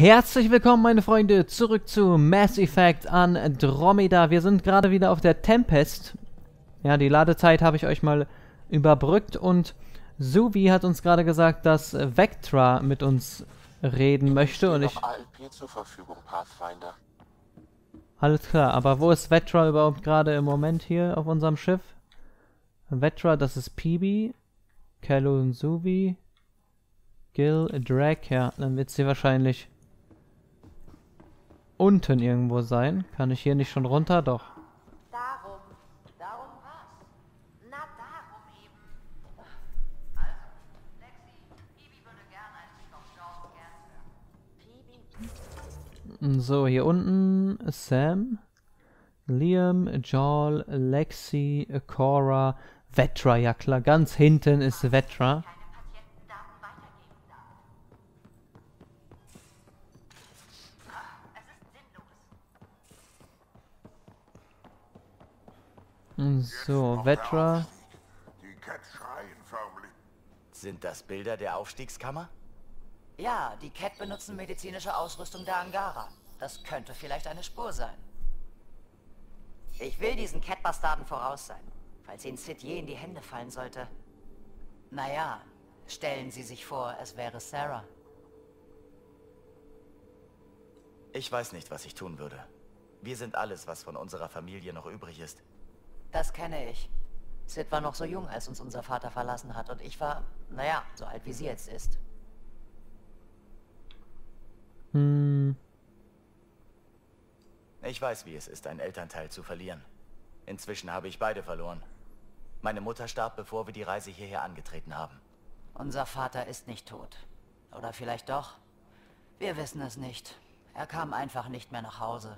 Herzlich willkommen, meine Freunde, zurück zu Mass Effect Andromeda. Wir sind gerade wieder auf der Tempest. Ja, die Ladezeit habe ich euch mal überbrückt und Suvi hat uns gerade gesagt, dass Vectra mit uns reden möchte und ich... ALP zur Verfügung, Pathfinder. Alles klar, aber wo ist Vectra überhaupt gerade im Moment hier auf unserem Schiff? Vectra, das ist Peebee, Carlo und Suvi, Gil, Drack, ja, dann wird sie wahrscheinlich unten irgendwo sein. Kann ich hier nicht schon runter? Doch. Darum was? Na, darum eben. Also, Lexi, Peebee würde gerne ein Stück auf Joel gern hören. Peebee. So, hier unten Sam, Liam, Jaal, Lexi, Cora, Vetra, ja klar, ganz hinten ist Vetra. So, Vetra. Die Kett schreien förmlich. Sind das Bilder der Aufstiegskammer? Ja, die Kett benutzen medizinische Ausrüstung der Angara. Das könnte vielleicht eine Spur sein. Ich will diesen Kett-Bastarden voraus sein, falls ihn Sid je in die Hände fallen sollte. Naja, stellen Sie sich vor, es wäre Sarah. Ich weiß nicht, was ich tun würde. Wir sind alles, was von unserer Familie noch übrig ist. Das kenne ich. Sid war noch so jung, als uns unser Vater verlassen hat, und ich war, naja, so alt wie sie jetzt ist. Ich weiß, wie es ist, einen Elternteil zu verlieren. Inzwischen habe ich beide verloren. Meine Mutter starb, bevor wir die Reise hierher angetreten haben. Unser Vater ist nicht tot. Oder vielleicht doch? Wir wissen es nicht. Er kam einfach nicht mehr nach Hause.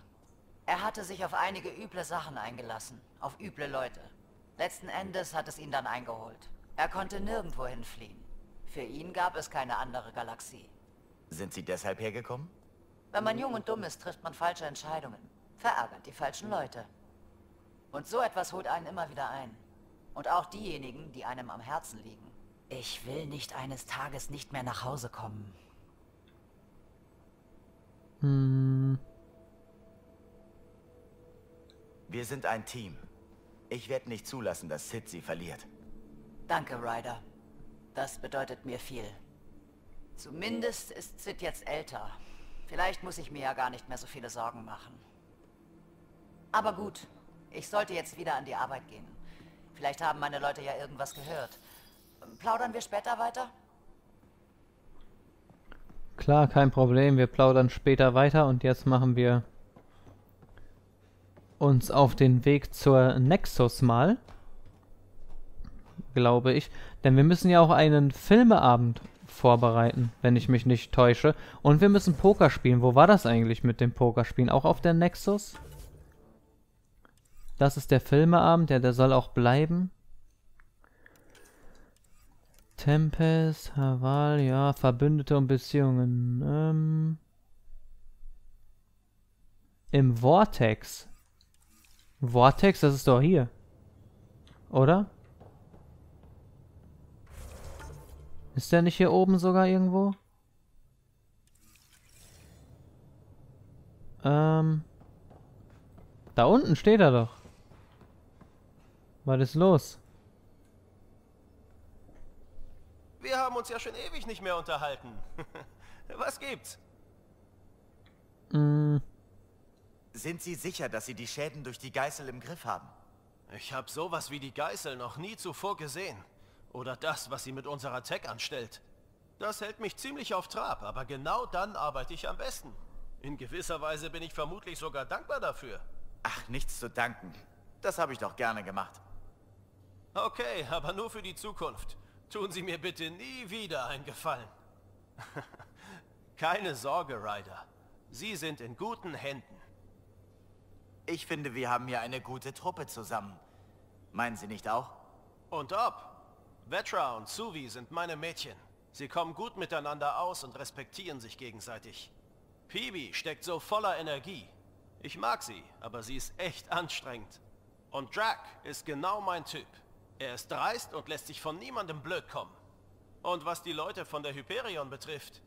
Er hatte sich auf einige üble Sachen eingelassen, auf üble Leute. Letzten Endes hat es ihn dann eingeholt. Er konnte nirgendwo hinfliehen. Für ihn gab es keine andere Galaxie. Sind Sie deshalb hergekommen? Wenn man jung und dumm ist, trifft man falsche Entscheidungen, verärgert die falschen Leute. Und so etwas holt einen immer wieder ein. Und auch diejenigen, die einem am Herzen liegen. Ich will nicht eines Tages nicht mehr nach Hause kommen. Wir sind ein Team. Ich werde nicht zulassen, dass Sid sie verliert. Danke, Ryder. Das bedeutet mir viel. Zumindest ist Sid jetzt älter. Vielleicht muss ich mir ja gar nicht mehr so viele Sorgen machen. Aber gut, ich sollte jetzt wieder an die Arbeit gehen. Vielleicht haben meine Leute ja irgendwas gehört. Plaudern wir später weiter? Klar, kein Problem. Wir plaudern später weiter und jetzt machen wir uns auf den Weg zur Nexus mal, glaube ich, denn wir müssen ja auch einen Filmeabend vorbereiten, wenn ich mich nicht täusche, und wir müssen Poker spielen. Wo war das eigentlich mit dem Pokerspielen? Auch auf der Nexus? Das ist der Filmeabend, ja, der soll auch bleiben. Tempest, Havarl, ja, Verbündete und Beziehungen. Im Vortex. Vortex, das ist doch hier. Oder? Ist der nicht hier oben sogar irgendwo? Da unten steht er doch. Was ist los? Wir haben uns ja schon ewig nicht mehr unterhalten. Was gibt's? Sind Sie sicher, dass Sie die Schäden durch die Geißel im Griff haben? Ich habe sowas wie die Geißel noch nie zuvor gesehen. Oder das, was sie mit unserer Tech anstellt. Das hält mich ziemlich auf Trab, aber genau dann arbeite ich am besten. In gewisser Weise bin ich vermutlich sogar dankbar dafür. Ach, nichts zu danken. Das habe ich doch gerne gemacht. Okay, aber nur für die Zukunft. Tun Sie mir bitte nie wieder einen Gefallen. Keine Sorge, Ryder. Sie sind in guten Händen. Ich finde, wir haben hier eine gute Truppe zusammen. Meinen Sie nicht auch? Und ob. Vetra und Suvi sind meine Mädchen. Sie kommen gut miteinander aus und respektieren sich gegenseitig. Peebee steckt so voller Energie. Ich mag sie, aber sie ist echt anstrengend. Und Drack ist genau mein Typ. Er ist dreist und lässt sich von niemandem blöd kommen. Und was die Leute von der Hyperion betrifft,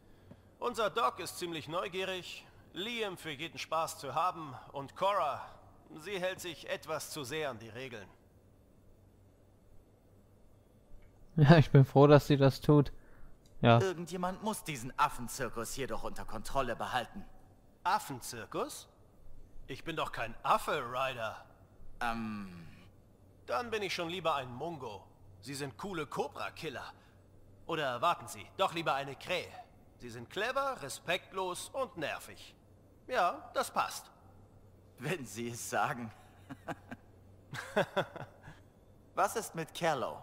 Unser Doc ist ziemlich neugierig, Liam für jeden Spaß zu haben und Cora, sie hält sich etwas zu sehr an die Regeln. Ja, ich bin froh, dass sie das tut. Ja. Irgendjemand muss diesen Affenzirkus jedoch unter Kontrolle behalten. Affenzirkus? Ich bin doch kein Affe, Ryder. Dann bin ich schon lieber ein Mungo. Sie sind coole Cobra-Killer. Oder warten Sie, doch lieber eine Krähe. Sie sind clever, respektlos und nervig. Ja, das passt. Wenn Sie es sagen. Was ist mit Carlo?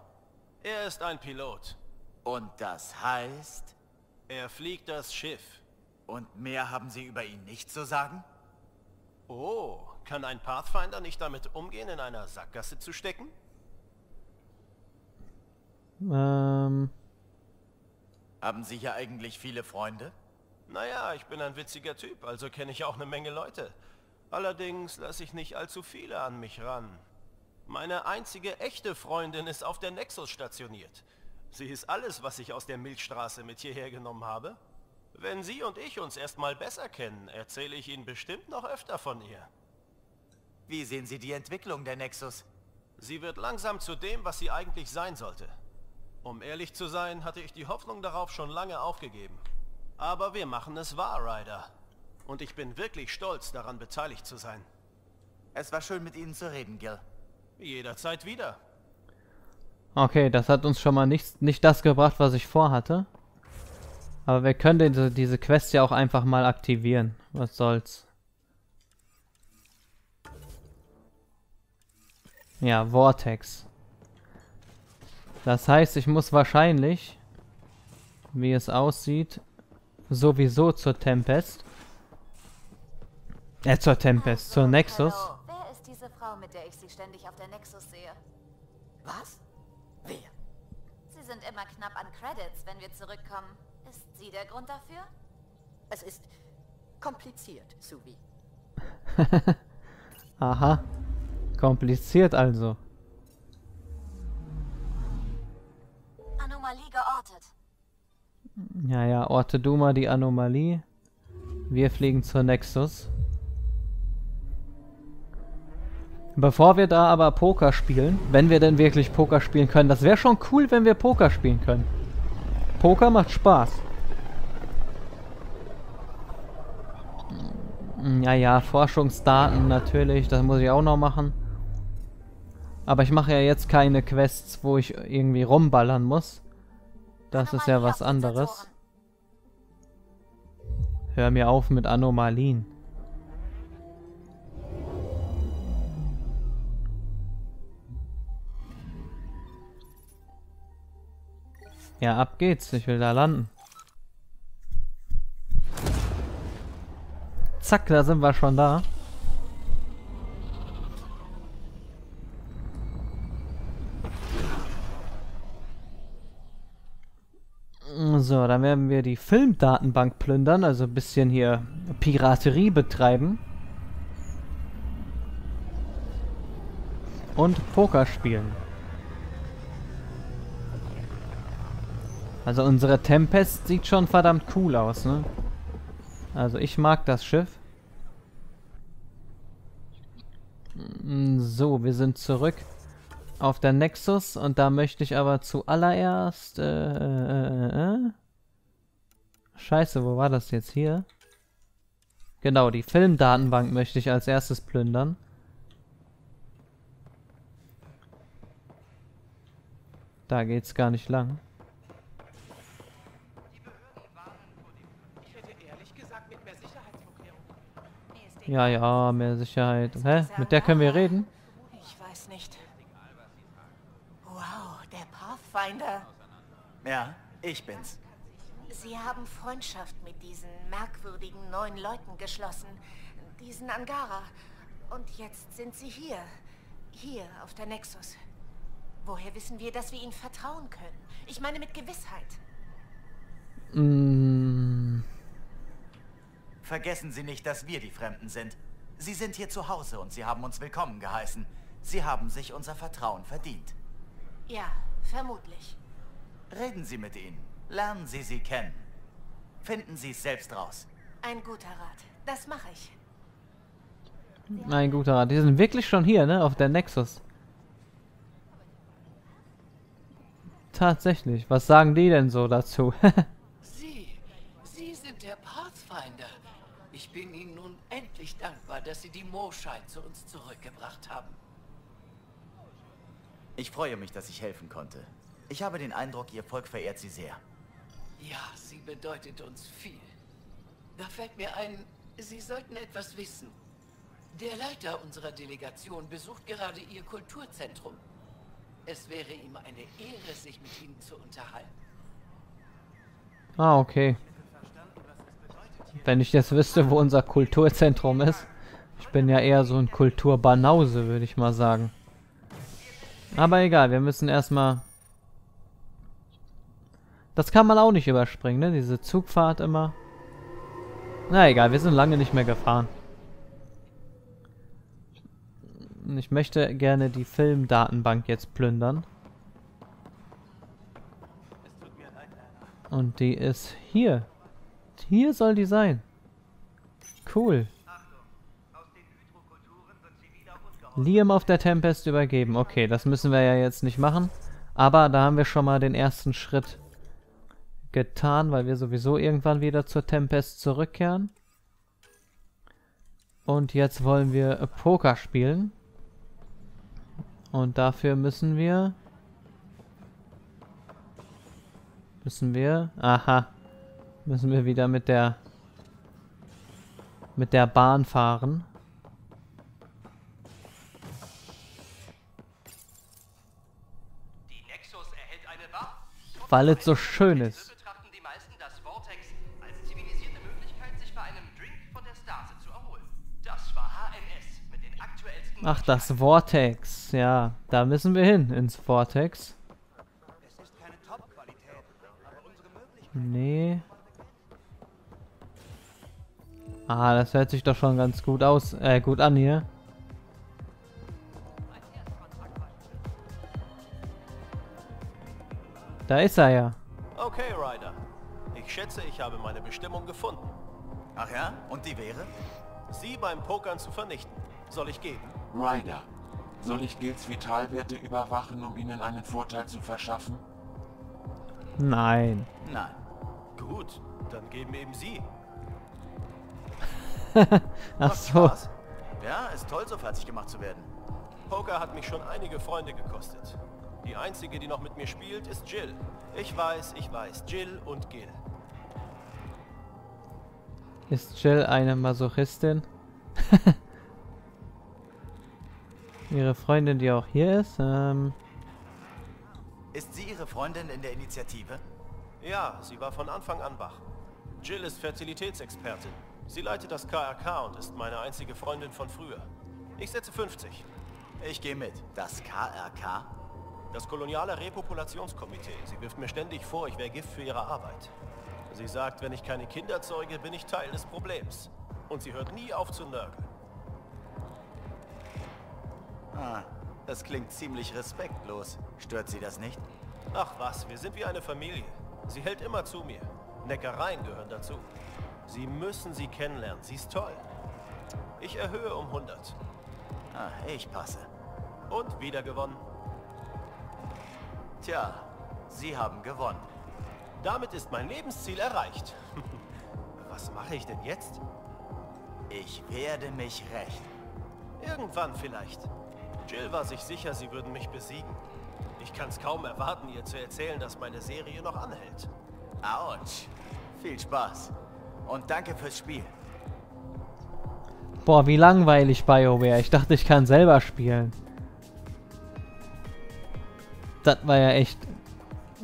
Er ist ein Pilot. Und das heißt? Er fliegt das Schiff. Und mehr haben Sie über ihn nicht zu sagen? Oh, kann ein Pathfinder nicht damit umgehen, in einer Sackgasse zu stecken? Haben Sie hier eigentlich viele Freunde? Naja, ich bin ein witziger Typ, also kenne ich auch eine Menge Leute. Allerdings lasse ich nicht allzu viele an mich ran. Meine einzige echte Freundin ist auf der Nexus stationiert. Sie ist alles, was ich aus der Milchstraße mit hierher genommen habe. Wenn Sie und ich uns erstmal besser kennen, erzähle ich Ihnen bestimmt noch öfter von ihr. Wie sehen Sie die Entwicklung der Nexus? Sie wird langsam zu dem, was sie eigentlich sein sollte. Um ehrlich zu sein, hatte ich die Hoffnung darauf schon lange aufgegeben. Aber wir machen es wahr, Ryder. Und ich bin wirklich stolz, daran beteiligt zu sein. Es war schön, mit Ihnen zu reden, Gil. Jederzeit wieder. Okay, das hat uns schon mal nicht das gebracht, was ich vorhatte. Aber wir können diese Quest ja auch einfach mal aktivieren. Was soll's. Ja, Vortex. Das heißt, ich muss wahrscheinlich, wie es aussieht, sowieso zur Tempest. Zur Tempest, zur Nexus. Hallo. Wer ist diese Frau, mit der ich Sie ständig auf der Nexus sehe? Was? Wer? Sie sind immer knapp an Credits, wenn wir zurückkommen. Ist sie der Grund dafür? Es ist kompliziert, Suvi. Aha. Kompliziert also. Anomalie geortet. Ja, orte du mal die Anomalie. Wir fliegen zur Nexus. Bevor wir da aber Poker spielen, wenn wir denn wirklich Poker spielen können, das wäre schon cool, wenn wir Poker spielen können. Poker macht Spaß. Ja, Forschungsdaten natürlich, das muss ich auch noch machen. Aber ich mache ja jetzt keine Quests, wo ich irgendwie rumballern muss. Das ist ja was anderes. Hör mir auf mit Anomalien. Ja, ab geht's. Ich will da landen. Zack, da sind wir schon da. So, dann werden wir die Filmdatenbank plündern, also ein bisschen hier Piraterie betreiben. Und Poker spielen. Also unsere Tempest sieht schon verdammt cool aus, ne? Also ich mag das Schiff. So, wir sind zurück auf der Nexus und da möchte ich aber zuallererst... Scheiße, wo war das jetzt hier? Genau, die Filmdatenbank möchte ich als erstes plündern. Da geht's gar nicht lang. Ja, mehr Sicherheit. Hä? Mit der können wir reden? Ich weiß nicht. Wow, der Pathfinder. Ja, ich bin's. Sie haben Freundschaft mit diesen merkwürdigen neuen Leuten geschlossen. Diesen Angara. Und jetzt sind sie hier. Hier, auf der Nexus. Woher wissen wir, dass wir ihnen vertrauen können? Ich meine mit Gewissheit. Vergessen Sie nicht, dass wir die Fremden sind. Sie sind hier zu Hause und Sie haben uns willkommen geheißen. Sie haben sich unser Vertrauen verdient. Ja, vermutlich. Reden Sie mit ihnen. Lernen Sie sie kennen. Finden Sie es selbst raus. Ein guter Rat. Das mache ich. Ein guter Rat. Die sind wirklich schon hier, ne? Auf der Nexus. Tatsächlich. Was sagen die denn so dazu? Sie sind der Pathfinder. Ich bin Ihnen unendlich dankbar, dass Sie die Moshae zu uns zurückgebracht haben. Ich freue mich, dass ich helfen konnte. Ich habe den Eindruck, Ihr Volk verehrt Sie sehr. Ja, sie bedeutet uns viel. Da fällt mir ein, Sie sollten etwas wissen. Der Leiter unserer Delegation besucht gerade Ihr Kulturzentrum. Es wäre ihm eine Ehre, sich mit Ihnen zu unterhalten. Ah, okay. Wenn ich jetzt wüsste, wo unser Kulturzentrum ist. Ich bin ja eher so ein Kulturbanause, würde ich mal sagen. Aber egal, wir müssen erstmal... Das kann man auch nicht überspringen, ne? Diese Zugfahrt immer. Na egal, wir sind lange nicht mehr gefahren. Ich möchte gerne die Filmdatenbank jetzt plündern. Und die ist hier. Hier soll die sein. Cool. Liam auf der Tempest übergeben. Okay, das müssen wir ja jetzt nicht machen. Aber da haben wir schon mal den ersten Schritt getan, weil wir sowieso irgendwann wieder zur Tempest zurückkehren. Und jetzt wollen wir Poker spielen. Und dafür müssen wir... Aha. Müssen wir wieder mit der... Bahn fahren. Die Nexus erhält eine Waffe, weil es so schön ist. Ach, das Vortex. Ja, da müssen wir hin, ins Vortex. Nee. Ah, das hört sich doch schon ganz gut aus, gut an hier. Da ist er ja. Okay, Ryder. Ich schätze, ich habe meine Bestimmung gefunden. Ach ja? Und die wäre? Sie beim Pokern zu vernichten. Soll ich gehen? Ryder, soll ich Gils Vitalwerte überwachen, um ihnen einen Vorteil zu verschaffen? Nein. Nein. Gut, dann geben eben Sie. Ach so. Ja, ist toll, so fertig gemacht zu werden. Poker hat mich schon einige Freunde gekostet. Die einzige, die noch mit mir spielt, ist Jill. Ich weiß. Jill und Gil. Ist Jill eine Masochistin? Ihre Freundin, die auch hier ist. Ist sie Ihre Freundin in der Initiative? Ja, sie war von Anfang an wach. Jill ist Fertilitätsexpertin. Sie leitet das KRK und ist meine einzige Freundin von früher. Ich setze 50. Ich gehe mit. Das KRK? Das Koloniale Repopulationskomitee. Sie wirft mir ständig vor, ich wäre Gift für ihre Arbeit. Sie sagt, wenn ich keine Kinder zeuge, bin ich Teil des Problems. Und sie hört nie auf zu nörgeln. Ah, das klingt ziemlich respektlos. Stört Sie das nicht? Ach was, wir sind wie eine Familie. Sie hält immer zu mir. Neckereien gehören dazu. Sie müssen sie kennenlernen. Sie ist toll. Ich erhöhe um 100. Ah, ich passe. Und wieder gewonnen. Tja, Sie haben gewonnen. Damit ist mein Lebensziel erreicht. Was mache ich denn jetzt? Ich werde mich rächen. Irgendwann vielleicht. Jill war sich sicher, sie würden mich besiegen. Ich kann es kaum erwarten, ihr zu erzählen, dass meine Serie noch anhält. Autsch. Viel Spaß. Und danke fürs Spiel. Boah, wie langweilig, BioWare. Ich dachte, ich kann selber spielen. Das war ja echt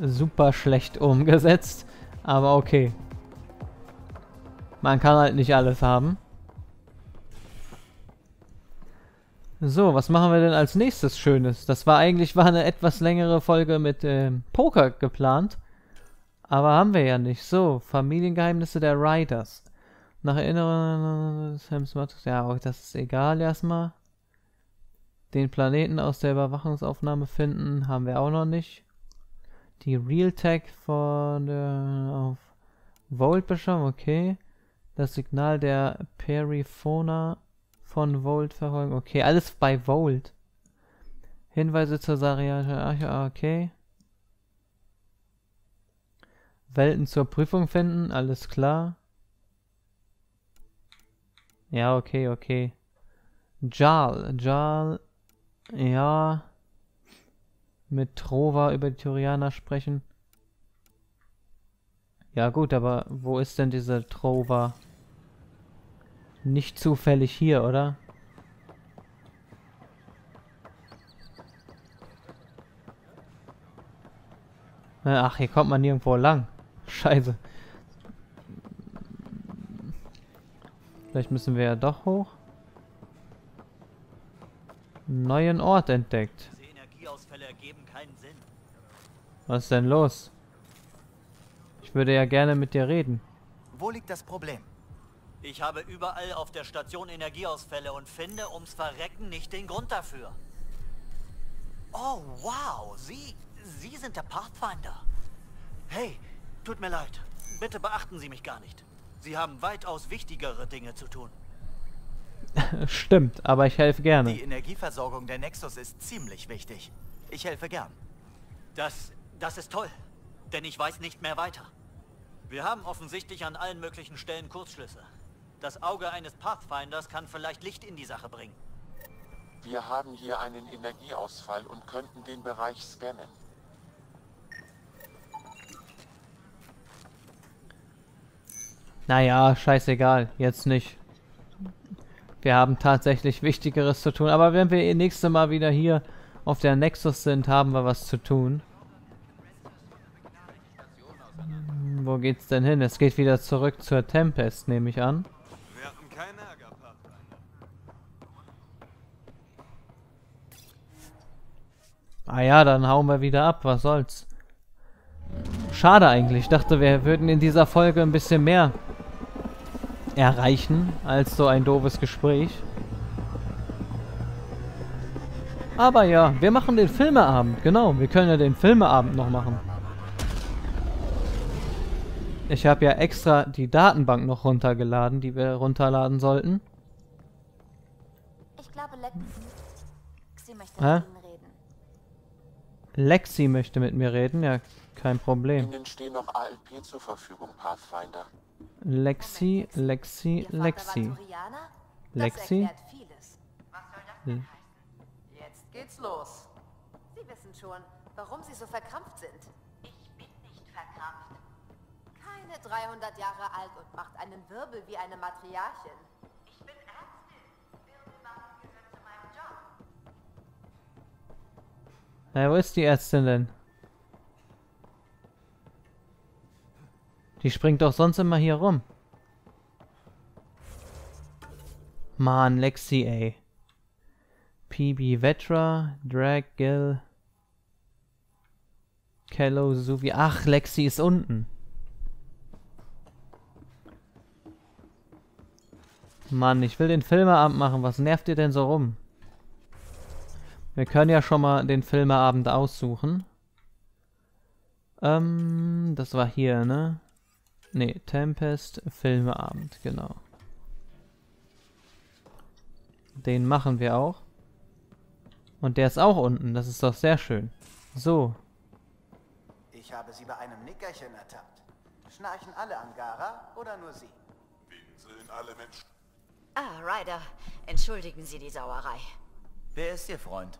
super schlecht umgesetzt. Aber okay. Man kann halt nicht alles haben. So, was machen wir denn als nächstes Schönes? Das war eigentlich eine etwas längere Folge mit Poker geplant. Aber haben wir ja nicht. So, Familiengeheimnisse der Riders. Nach Erinnerung... Ja, das ist egal erstmal. Den Planeten aus der Überwachungsaufnahme finden haben wir auch noch nicht. Die Realtech von der... auf Voeld beschaffen, okay. Das Signal der Periphona von Voeld verfolgen, okay. Alles bei Voeld. Hinweise zur Sariatischen Arche, okay. Welten zur Prüfung finden, alles klar. Ja, okay, okay. Jaal, ja. Mit Trova über die Tyrianer sprechen. Ja gut, aber wo ist denn diese Trova? Nicht zufällig hier, oder? Ach, hier kommt man nirgendwo lang. Scheiße. Vielleicht müssen wir ja doch hoch. Neuen Ort entdeckt. Diese Energieausfälle ergeben keinen Sinn. Was ist denn los? Ich würde ja gerne mit dir reden. Wo liegt das Problem? Ich habe überall auf der Station Energieausfälle und finde ums Verrecken nicht den Grund dafür. Oh, wow, Sie sind der Pathfinder. Hey, tut mir leid. Bitte beachten Sie mich gar nicht. Sie haben weitaus wichtigere Dinge zu tun. Stimmt, aber ich helfe gerne. Die Energieversorgung der Nexus ist ziemlich wichtig. Ich helfe gern. Das ist toll, denn ich weiß nicht mehr weiter. Wir haben offensichtlich an allen möglichen Stellen Kurzschlüsse. Das Auge eines Pathfinders kann vielleicht Licht in die Sache bringen. Wir haben hier einen Energieausfall und könnten den Bereich scannen. Naja, scheißegal, jetzt nicht. Wir haben tatsächlich Wichtigeres zu tun, aber wenn wir nächstes Mal wieder hier auf der Nexus sind, haben wir was zu tun. Wo geht's denn hin? Es geht wieder zurück zur Tempest, nehme ich an. Ah ja, dann hauen wir wieder ab, was soll's. Schade eigentlich, ich dachte, wir würden in dieser Folge ein bisschen mehr erreichen, als so ein doofes Gespräch. Aber ja, wir machen den Filmeabend, genau, wir können ja den Filmeabend noch machen. Ich habe ja extra die Datenbank noch runtergeladen, die wir runterladen sollten. Ich glaube, Lexi möchte mit Ihnen reden. Lexi möchte mit mir reden, ja, kein Problem. Ihnen stehen noch ALP zur Verfügung, Pathfinder. Lexi. Jetzt geht's los. Sie wissen schon, warum Sie so verkrampft sind. Ich bin nicht verkrampft. Keine 300 Jahre alt und macht einen Wirbel wie eine Matriarchin. Ich bin Ärztin. Wirbel machen gehört zu meinem Job. Na, wo ist die Ärztin denn? Die springt doch sonst immer hier rum. Mann, Lexi, ey. Peebee, Vetra, Drack, Gil, Carlo, Suvi. Ach, Lexi ist unten. Mann, ich will den Filmeabend machen. Was nervt ihr denn so rum? Wir können ja schon mal den Filmeabend aussuchen. Das war hier, ne? Ne, Tempest, Filmeabend, genau. Den machen wir auch. Und der ist auch unten, das ist doch sehr schön. So. Ich habe sie bei einem Nickerchen ertappt. Schnarchen alle Angara oder nur sie? Winseln alle Menschen. Ah, Ryder, entschuldigen Sie die Sauerei. Wer ist Ihr Freund?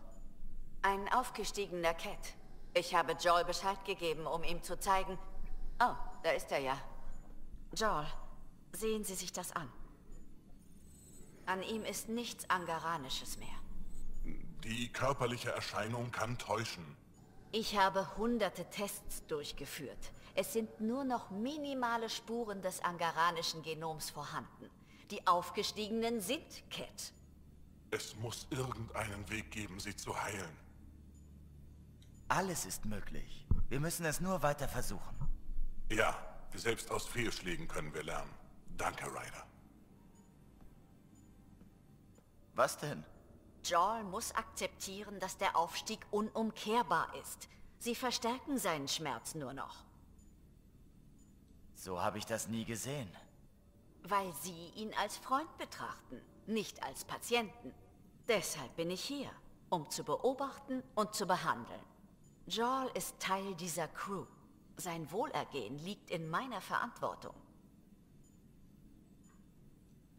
Ein aufgestiegener Kett. Ich habe Joel Bescheid gegeben, um ihm zu zeigen... Oh, da ist er ja. Joel, sehen Sie sich das an. An ihm ist nichts Angaranisches mehr. Die körperliche Erscheinung kann täuschen. Ich habe hunderte Tests durchgeführt. Es sind nur noch minimale Spuren des angaranischen Genoms vorhanden. Die Aufgestiegenen sind Kett. Es muss irgendeinen Weg geben, sie zu heilen. Alles ist möglich. Wir müssen es nur weiter versuchen. Ja, selbst aus Fehlschlägen können wir lernen. Danke, Ryder. Was denn? Jaal muss akzeptieren, dass der Aufstieg unumkehrbar ist. Sie verstärken seinen Schmerz nur noch. So habe ich das nie gesehen. Weil Sie ihn als Freund betrachten, nicht als Patienten. Deshalb bin ich hier, um zu beobachten und zu behandeln. Jaal ist Teil dieser Crew. Sein Wohlergehen liegt in meiner Verantwortung.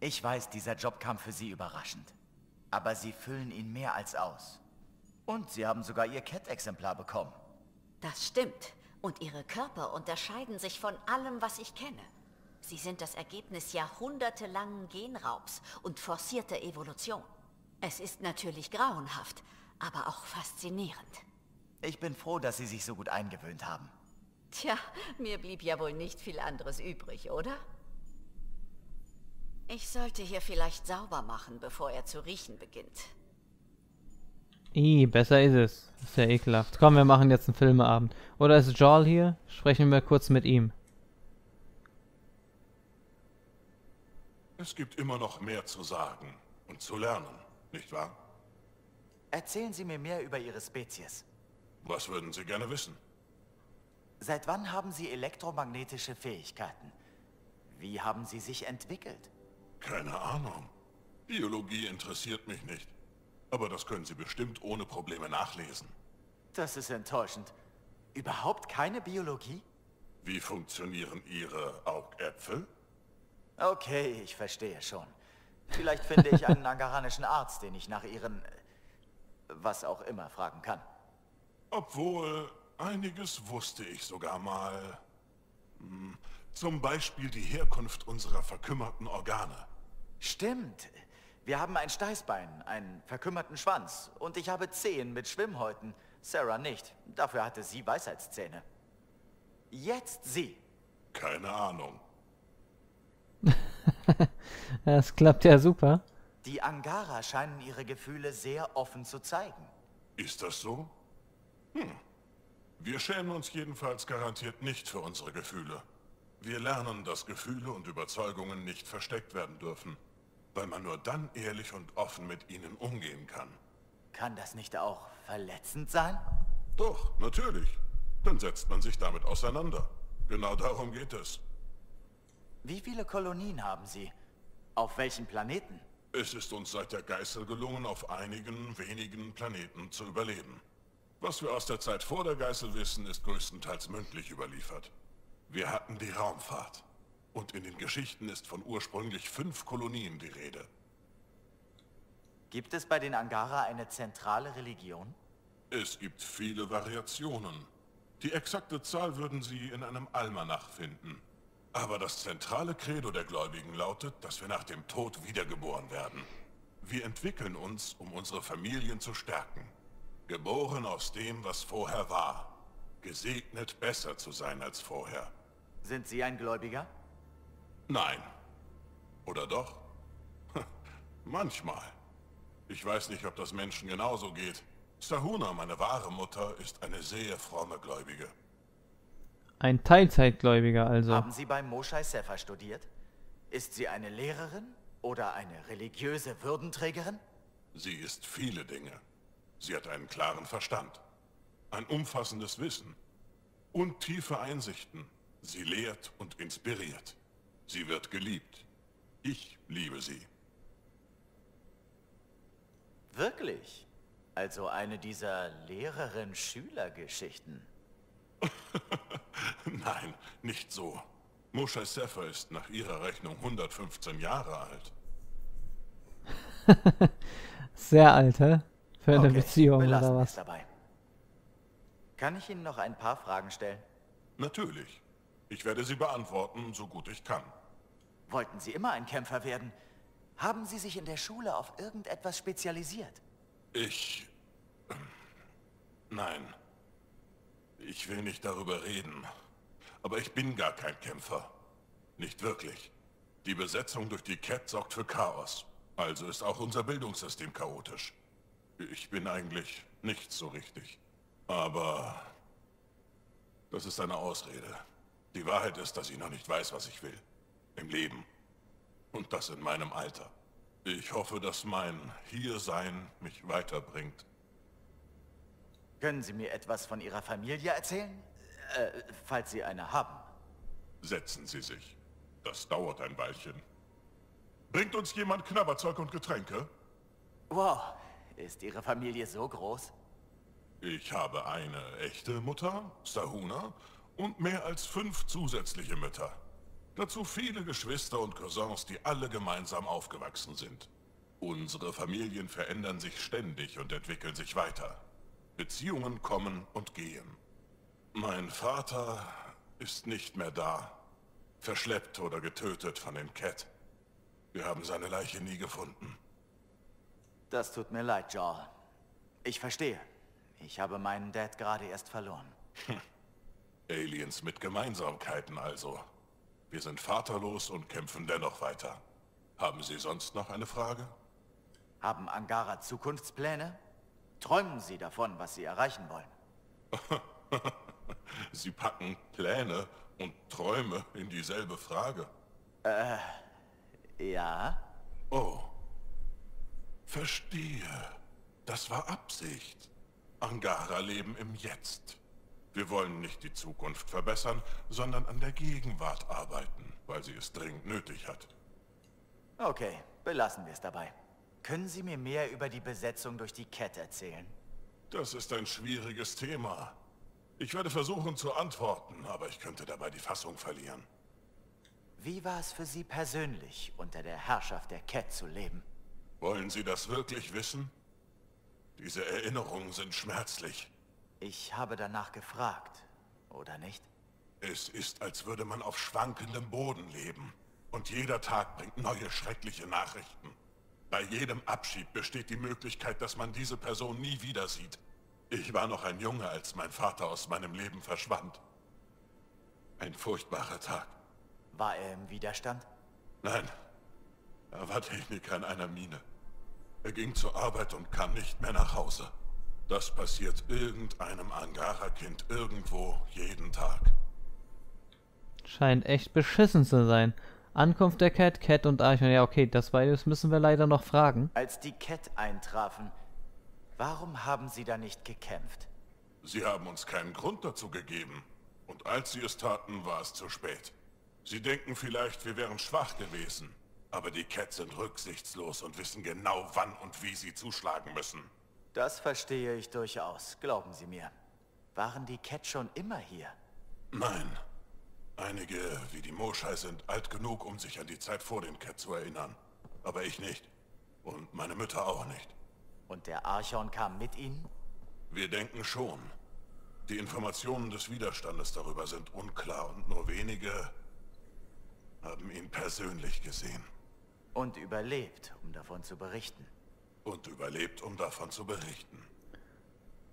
Ich weiß, dieser Job kam für Sie überraschend. Aber Sie füllen ihn mehr als aus. Und Sie haben sogar Ihr Kett-Exemplar bekommen. Das stimmt. Und Ihre Körper unterscheiden sich von allem, was ich kenne. Sie sind das Ergebnis jahrhundertelangen Genraubs und forcierter Evolution. Es ist natürlich grauenhaft, aber auch faszinierend. Ich bin froh, dass Sie sich so gut eingewöhnt haben. Tja, mir blieb ja wohl nicht viel anderes übrig, oder? Ich sollte hier vielleicht sauber machen, bevor er zu riechen beginnt. Besser ist es. Ist ja ekelhaft. Komm, wir machen jetzt einen Filmeabend. Oder ist Jaal hier? Sprechen wir kurz mit ihm. Es gibt immer noch mehr zu sagen und zu lernen, nicht wahr? Erzählen Sie mir mehr über Ihre Spezies. Was würden Sie gerne wissen? Seit wann haben Sie elektromagnetische Fähigkeiten? Wie haben Sie sich entwickelt? Keine Ahnung. Biologie interessiert mich nicht. Aber das können Sie bestimmt ohne Probleme nachlesen. Das ist enttäuschend. Überhaupt keine Biologie? Wie funktionieren Ihre Augäpfel? Okay, ich verstehe schon. Vielleicht finde ich einen angaranischen Arzt, den ich nach Ihren... was auch immer fragen kann. Obwohl, einiges wusste ich sogar mal. Zum Beispiel die Herkunft unserer verkümmerten Organe. Stimmt. Wir haben ein Steißbein, einen verkümmerten Schwanz und ich habe Zehen mit Schwimmhäuten. Sarah nicht. Dafür hatte sie Weisheitszähne. Jetzt sie. Keine Ahnung. Das klappt ja super. Die Angara scheinen ihre Gefühle sehr offen zu zeigen. Ist das so? Wir schämen uns jedenfalls garantiert nicht für unsere Gefühle. Wir lernen, dass Gefühle und Überzeugungen nicht versteckt werden dürfen. Weil man nur dann ehrlich und offen mit ihnen umgehen kann. Kann das nicht auch verletzend sein? Doch, natürlich. Dann setzt man sich damit auseinander. Genau darum geht es. Wie viele Kolonien haben Sie? Auf welchen Planeten? Es ist uns seit der Geißel gelungen, auf einigen wenigen Planeten zu überleben. Was wir aus der Zeit vor der Geißel wissen, ist größtenteils mündlich überliefert. Wir hatten die Raumfahrt. Und in den Geschichten ist von ursprünglich 5 Kolonien die Rede. Gibt es bei den Angara eine zentrale Religion? Es gibt viele Variationen. Die exakte Zahl würden Sie in einem Almanach finden. Aber das zentrale Credo der Gläubigen lautet, dass wir nach dem Tod wiedergeboren werden. Wir entwickeln uns, um unsere Familien zu stärken. Geboren aus dem, was vorher war. Gesegnet, besser zu sein als vorher. Sind Sie ein Gläubiger? Nein. Oder doch? Manchmal. Ich weiß nicht, ob das Menschen genauso geht. Sahuna, meine wahre Mutter, ist eine sehr fromme Gläubige. Ein Teilzeitgläubiger also. Haben Sie bei Moshe Sefer studiert? Ist sie eine Lehrerin oder eine religiöse Würdenträgerin? Sie ist viele Dinge. Sie hat einen klaren Verstand, ein umfassendes Wissen und tiefe Einsichten. Sie lehrt und inspiriert. Sie wird geliebt. Ich liebe sie. Wirklich? Also eine dieser Lehrerin-Schüler-Geschichten? Nein, nicht so. Moshe Sefer ist nach ihrer Rechnung 115 Jahre alt. Sehr alt, hä? Für eine Beziehung oder was? Dabei. Kann ich Ihnen noch ein paar Fragen stellen? Natürlich. Ich werde sie beantworten, so gut ich kann. Wollten Sie immer ein Kämpfer werden? Haben Sie sich in der Schule auf irgendetwas spezialisiert? Nein. Ich will nicht darüber reden. Aber ich bin gar kein Kämpfer. Nicht wirklich. Die Besetzung durch die Kett sorgt für Chaos. Also ist auch unser Bildungssystem chaotisch. Ich bin eigentlich nicht so richtig. Aber... das ist eine Ausrede. Die Wahrheit ist, dass ich noch nicht weiß, was ich will. Im Leben. Und das in meinem Alter. Ich hoffe, dass mein Hiersein mich weiterbringt. Können Sie mir etwas von Ihrer Familie erzählen? Falls Sie eine haben. Setzen Sie sich. Das dauert ein Weilchen. Bringt uns jemand Knabberzeug und Getränke? Wow, ist Ihre Familie so groß? Ich habe eine echte Mutter, Sahuna, und mehr als 5 zusätzliche Mütter. Dazu viele Geschwister und Cousins, die alle gemeinsam aufgewachsen sind. Unsere Familien verändern sich ständig und entwickeln sich weiter. Beziehungen kommen und gehen. Mein Vater ist nicht mehr da. Verschleppt oder getötet von den Kett. Wir haben seine Leiche nie gefunden. Das tut mir leid, Jaal. Ich verstehe. Ich habe meinen Dad gerade erst verloren. Aliens mit Gemeinsamkeiten also. Wir sind vaterlos und kämpfen dennoch weiter. Haben Sie sonst noch eine Frage? Haben Angara Zukunftspläne? Träumen Sie davon, was Sie erreichen wollen? Sie packen Pläne und Träume in dieselbe Frage. Ja? Oh. Verstehe. Das war Absicht. Angara leben im Jetzt. Wir wollen nicht die Zukunft verbessern, sondern an der Gegenwart arbeiten, weil sie es dringend nötig hat. Okay, belassen wir es dabei. Können Sie mir mehr über die Besetzung durch die Kett erzählen? Das ist ein schwieriges Thema. Ich werde versuchen zu antworten, aber ich könnte dabei die Fassung verlieren. Wie war es für Sie persönlich, unter der Herrschaft der Kett zu leben? Wollen Sie das wirklich wissen? Diese Erinnerungen sind schmerzlich. Ich habe danach gefragt, oder nicht? Es ist, als würde man auf schwankendem Boden leben. Und jeder Tag bringt neue schreckliche Nachrichten. Bei jedem Abschied besteht die Möglichkeit, dass man diese Person nie wieder sieht. Ich war noch ein Junge, als mein Vater aus meinem Leben verschwand. Ein furchtbarer Tag. War er im Widerstand? Nein. Er war Techniker in einer Mine. Er ging zur Arbeit und kam nicht mehr nach Hause. Das passiert irgendeinem Angara-Kind irgendwo, jeden Tag. Scheint echt beschissen zu sein. Ankunft der Kett, Kett und Archon. Ja, okay, das beides müssen wir leider noch fragen. Als die Kett eintrafen, warum haben sie da nicht gekämpft? Sie haben uns keinen Grund dazu gegeben. Und als sie es taten, war es zu spät. Sie denken vielleicht, wir wären schwach gewesen. Aber die Kett sind rücksichtslos und wissen genau, wann und wie sie zuschlagen müssen. Das verstehe ich durchaus, glauben Sie mir. Waren die Kett schon immer hier? Nein. Einige, wie die Moshae, sind alt genug, um sich an die Zeit vor den Kett zu erinnern. Aber ich nicht. Und meine Mütter auch nicht. Und der Archon kam mit ihnen? Wir denken schon. Die Informationen des Widerstandes darüber sind unklar und nur wenige haben ihn persönlich gesehen. Und überlebt, um davon zu berichten.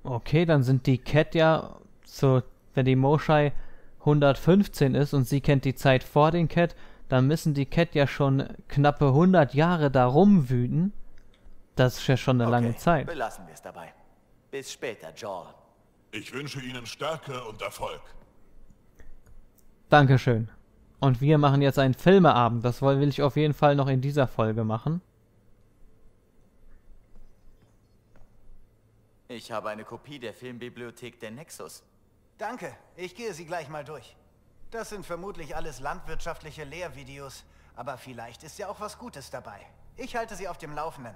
Okay, dann sind die Kett ja, so, wenn die Moshae 115 ist und sie kennt die Zeit vor den Kett, dann müssen die Kett ja schon knappe 100 Jahre da rumwüten. Das ist ja schon eine lange Zeit. Belassen wir es dabei. Bis später, Jaal. Ich wünsche Ihnen Stärke und Erfolg. Dankeschön. Und wir machen jetzt einen Filmeabend. Das will ich auf jeden Fall noch in dieser Folge machen. Ich habe eine Kopie der Filmbibliothek der Nexus. Danke, ich gehe sie gleich mal durch. Das sind vermutlich alles landwirtschaftliche Lehrvideos, aber vielleicht ist ja auch was Gutes dabei. Ich halte sie auf dem Laufenden.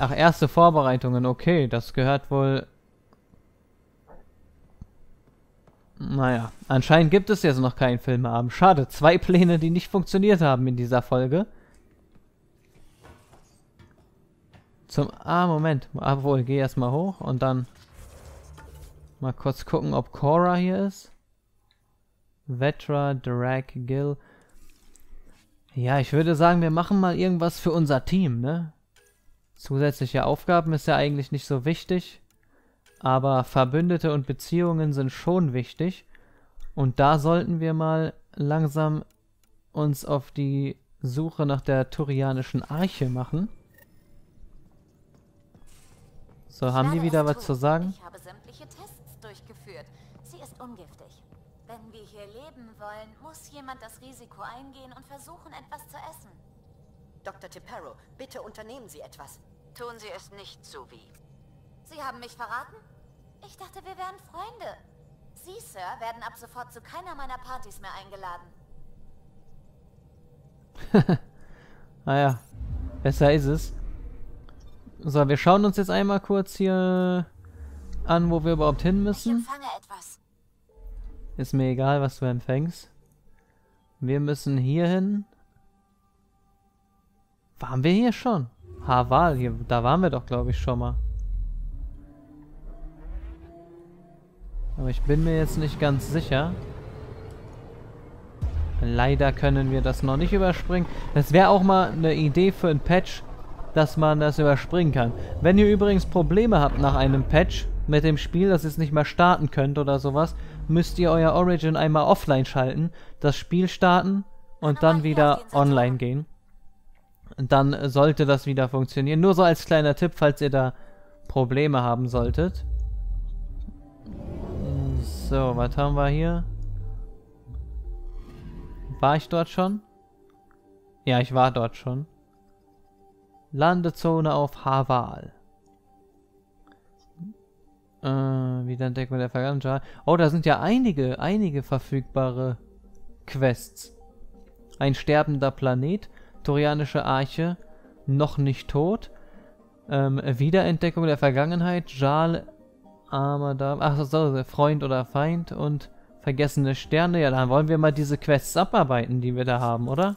Ach, erste Vorbereitungen, okay, das gehört wohl... Naja, anscheinend gibt es jetzt noch keinen Filmeabend. Schade, 2 Pläne, die nicht funktioniert haben in dieser Folge. Moment. Obwohl, geh erstmal hoch und dann mal kurz gucken, ob Cora hier ist. Vetra, Drack, Gil. Ja, ich würde sagen, wir machen mal irgendwas für unser Team, ne? Zusätzliche Aufgaben ist ja eigentlich nicht so wichtig. Aber Verbündete und Beziehungen sind schon wichtig. Und da sollten wir mal langsam uns auf die Suche nach der turianischen Arche machen. So, haben die wieder was zu sagen? Ich habe sämtliche Tests durchgeführt. Sie ist ungiftig. Wenn wir hier leben wollen, muss jemand das Risiko eingehen und versuchen, etwas zu essen. Dr. Tippero, bitte unternehmen Sie etwas. Tun Sie es nicht, Suvi. Sie haben mich verraten? Ich dachte, wir wären Freunde. Sie, Sir, werden ab sofort zu keiner meiner Partys mehr eingeladen. Naja, besser ist es. So, wir schauen uns jetzt einmal kurz hier an, wo wir überhaupt hin müssen. Ich empfange etwas. Ist mir egal, was du empfängst. Wir müssen hier hin. Waren wir hier schon? Havarl, hier, da waren wir doch, glaube ich, schon mal. Aber ich bin mir jetzt nicht ganz sicher. Leider können wir das noch nicht überspringen. Das wäre auch mal eine Idee für ein Patch, dass man das überspringen kann. Wenn ihr übrigens Probleme habt nach einem Patch mit dem Spiel, dass ihr es nicht mehr starten könnt oder sowas, müsst ihr euer Origin einmal offline schalten, das Spiel starten und dann wieder online gehen. Dann sollte das wieder funktionieren. Nur so als kleiner Tipp, falls ihr da Probleme haben solltet. So, was haben wir hier? War ich dort schon? Ja, ich war dort schon. Landezone auf Havarl. Wieder entdeckt man der Vergangenheit. Oh, da sind ja einige verfügbare Quests. Ein sterbender Planet, Torianische Arche, noch nicht tot. Wiederentdeckung der Vergangenheit, Jaal, armer Dame, ach so, Freund oder Feind und vergessene Sterne. Ja, dann wollen wir mal diese Quests abarbeiten, die wir da haben, oder?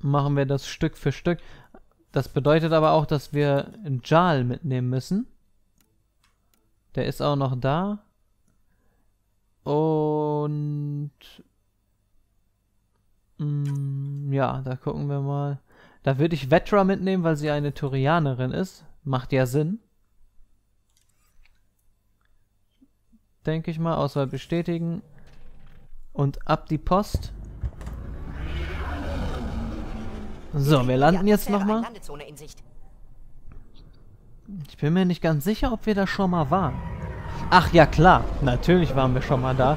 Machen wir das Stück für Stück. Das bedeutet aber auch, dass wir Jaal mitnehmen müssen. Der ist auch noch da. Und ja, da gucken wir mal. Da würde ich Vetra mitnehmen, weil sie eine Torianerin ist. Macht ja Sinn. Denke ich mal. Auswahl bestätigen. Und ab die Post. So, wir landen jetzt nochmal. Ich bin mir nicht ganz sicher, ob wir da schon mal waren. Ach ja, klar. Natürlich waren wir schon mal da.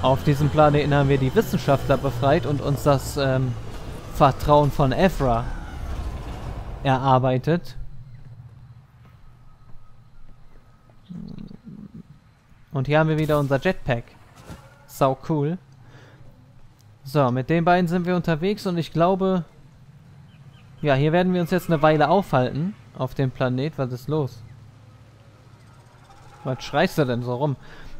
Auf diesem Planeten haben wir die Wissenschaftler befreit und uns das Vertrauen von Vetra erarbeitet. Und hier haben wir wieder unser Jetpack. Sau cool. So, mit den beiden sind wir unterwegs und ich glaube, ja, hier werden wir uns jetzt eine Weile aufhalten auf dem Planet. Was ist los? Was schreist du denn so rum?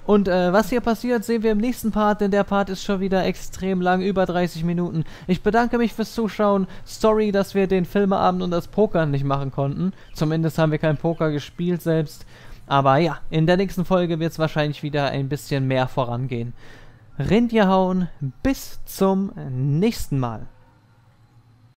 Und was hier passiert, sehen wir im nächsten Part, denn der Part ist schon wieder extrem lang, über 30 Minuten. Ich bedanke mich fürs Zuschauen. Sorry, dass wir den Filmeabend und das Poker nicht machen konnten. Zumindest haben wir kein Poker gespielt selbst. Aber ja, in der nächsten Folge wird es wahrscheinlich wieder ein bisschen mehr vorangehen. Rindierhauen, bis zum nächsten Mal.